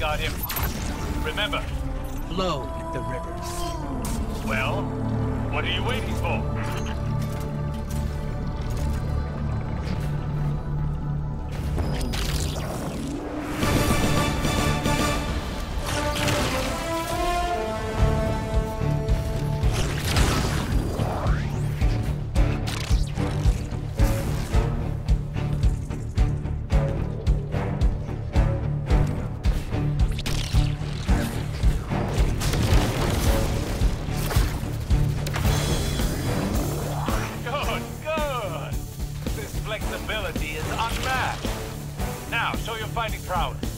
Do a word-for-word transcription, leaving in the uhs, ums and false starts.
safeguard him. Remember, blow at the rivers. Well, what are you waiting for? Flexibility is unmatched. Now, show your fighting prowess.